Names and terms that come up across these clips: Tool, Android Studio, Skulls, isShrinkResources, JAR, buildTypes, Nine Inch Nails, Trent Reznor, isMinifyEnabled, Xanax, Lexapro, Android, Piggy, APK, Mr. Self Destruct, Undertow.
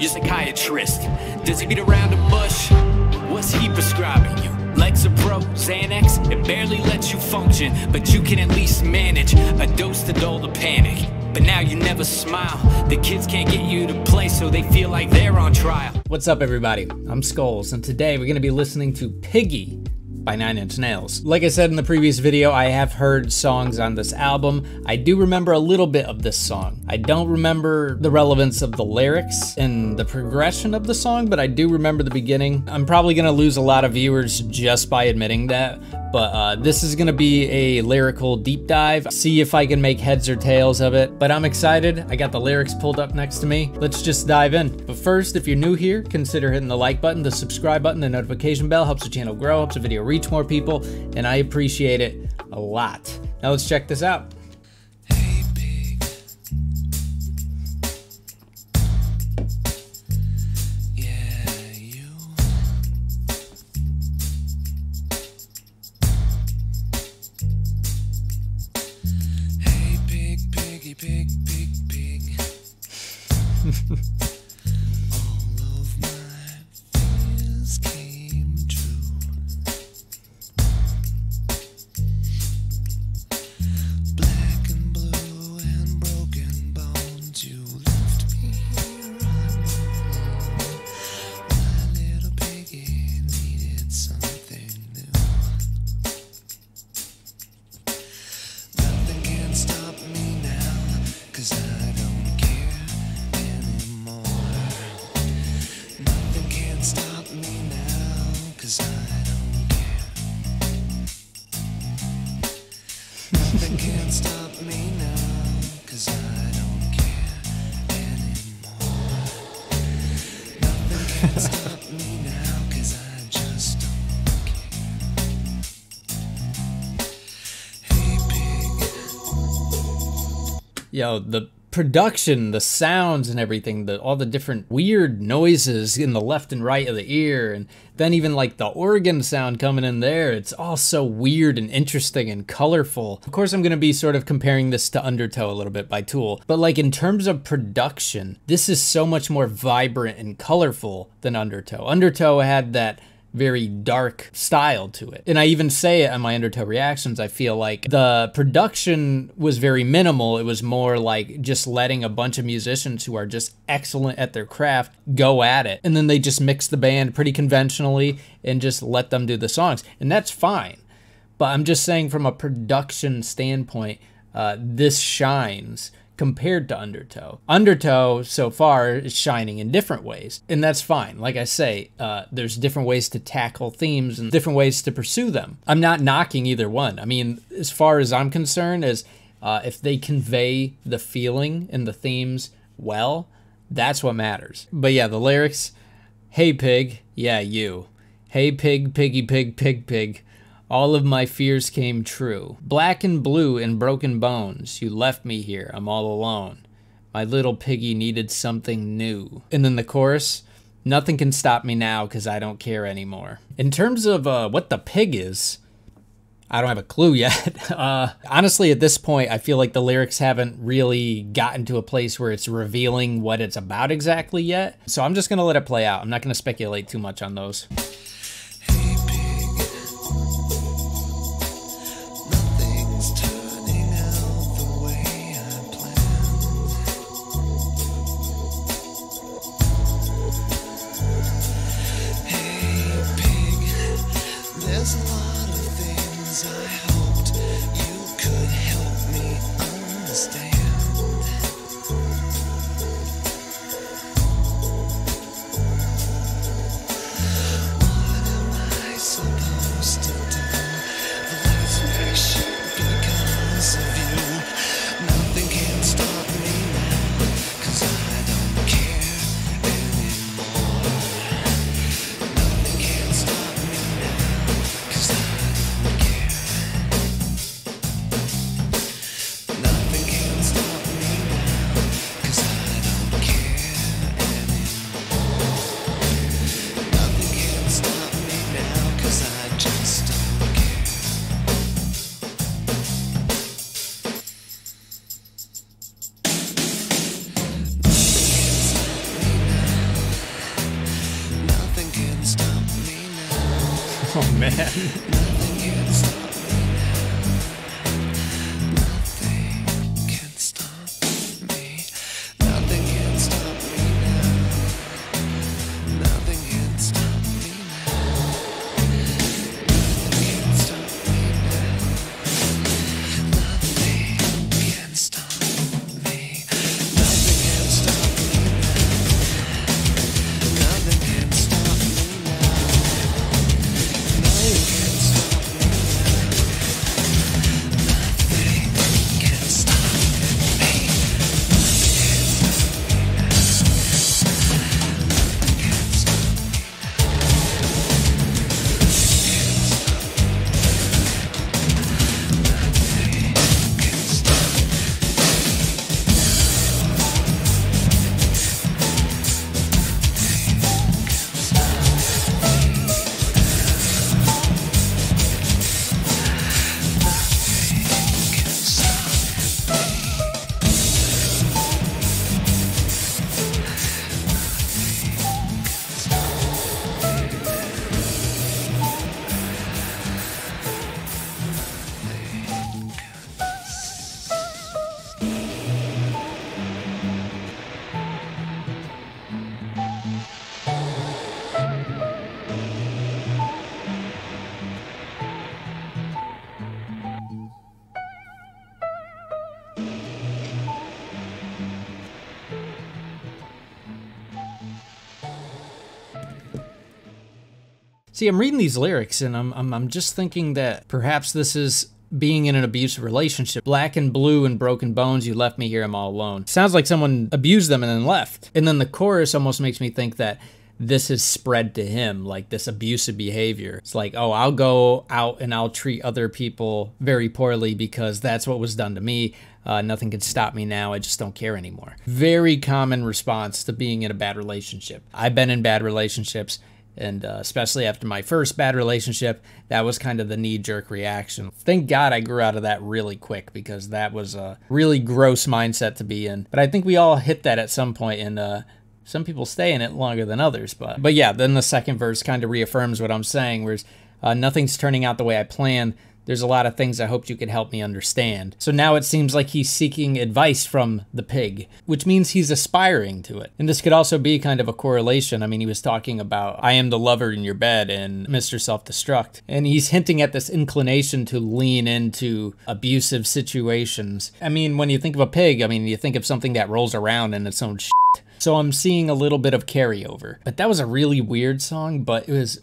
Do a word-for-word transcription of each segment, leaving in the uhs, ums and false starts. Your psychiatrist, does he beat around the bush? What's he prescribing you? Lexapro, Xanax? It barely lets you function, but you can at least manage a dose to dull the panic. But now you never smile. The kids can't get you to play, so they feel like they're on trial. What's up, everybody? I'm Skulls, and today we're gonna be listening to Piggy by Nine Inch Nails. Like I said in the previous video, I have heard songs on this album. I do remember a little bit of this song. I don't remember the relevance of the lyrics and the progression of the song, but I do remember the beginning. I'm probably gonna lose a lot of viewers just by admitting that, but uh, this is gonna be a lyrical deep dive. See if I can make heads or tails of it, but I'm excited. I got the lyrics pulled up next to me. Let's just dive in. But first, if you're new here, consider hitting the like button, the subscribe button, the notification bell. Helps the channel grow, helps the video reach more people, and I appreciate it a lot. Now let's check this out. Hey, big. Yeah, you. Hey, big, piggy, big, big, big. All of my fears came true. Yo, the production, the sounds and everything, the all the different weird noises in the left and right of the ear, and then even like the organ sound coming in there, it's all so weird and interesting and colorful. Of course, I'm gonna be sort of comparing this to Undertow a little bit by Tool, but like in terms of production, this is so much more vibrant and colorful than Undertow. Undertow had that very dark style to it. And I even say it on my Undertow reactions, I feel like the production was very minimal. It was more like just letting a bunch of musicians who are just excellent at their craft go at it. And then they just mix the band pretty conventionally and just let them do the songs. And that's fine. But I'm just saying from a production standpoint, uh, this shines compared to Undertow. Undertow so far is shining in different ways, and that's fine. Like I say, uh, there's different ways to tackle themes and different ways to pursue them. I'm not knocking either one. I mean, as far as I'm concerned, as uh, if they convey the feeling and the themes well, that's what matters. But yeah, the lyrics, hey pig, yeah you. Hey pig, piggy pig, pig pig. All of my fears came true. Black and blue and broken bones. You left me here, I'm all alone. My little piggy needed something new. And then the chorus, nothing can stop me now because I don't care anymore. In terms of uh, what the pig is, I don't have a clue yet. Uh, honestly, at this point, I feel like the lyrics haven't really gotten to a place where it's revealing what it's about exactly yet. So I'm just gonna let it play out. I'm not gonna speculate too much on those. Oh, man. See, I'm reading these lyrics and I'm, I'm, I'm just thinking that perhaps this is being in an abusive relationship. Black and blue and broken bones, you left me here, I'm all alone. Sounds like someone abused them and then left. And then the chorus almost makes me think that this has spread to him, like this abusive behavior. It's like, oh, I'll go out and I'll treat other people very poorly because that's what was done to me. Uh, nothing can stop me now, I just don't care anymore. Very common response to being in a bad relationship. I've been in bad relationships. And uh, especially after my first bad relationship, that was kind of the knee-jerk reaction. Thank God I grew out of that really quick because that was a really gross mindset to be in. But I think we all hit that at some point, and uh, some people stay in it longer than others. But, but yeah, then the second verse kind of reaffirms what I'm saying, whereas uh, nothing's turning out the way I planned. There's a lot of things I hoped you could help me understand. So now it seems like he's seeking advice from the pig, which means he's aspiring to it. And this could also be kind of a correlation. I mean, he was talking about, I am the lover in your bed and Mister Self-Destruct. And he's hinting at this inclination to lean into abusive situations. I mean, when you think of a pig, I mean, you think of something that rolls around in its own shit. So I'm seeing a little bit of carryover. But that was a really weird song, but it was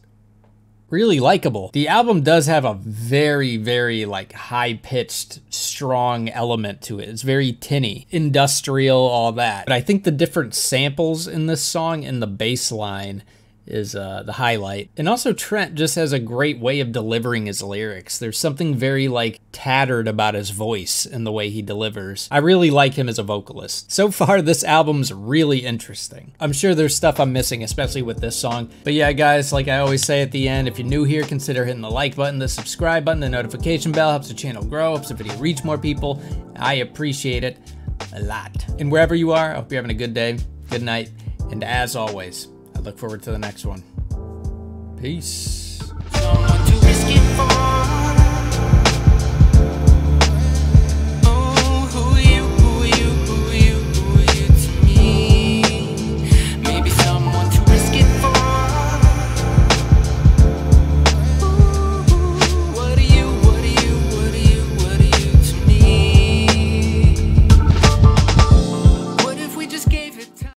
really likable. The album does have a very, very like high-pitched, strong element to it. It's very tinny, industrial, all that. But I think the different samples in this song and the bass line is uh, the highlight. And also Trent just has a great way of delivering his lyrics. There's something very like tattered about his voice and the way he delivers. I really like him as a vocalist. So far, this album's really interesting. I'm sure there's stuff I'm missing, especially with this song. But yeah, guys, like I always say at the end, if you're new here, consider hitting the like button, the subscribe button, the notification bell, helps the channel grow, helps the video reach more people. I appreciate it a lot. And wherever you are, I hope you're having a good day, good night, and as always, look forward to the next one. Peace.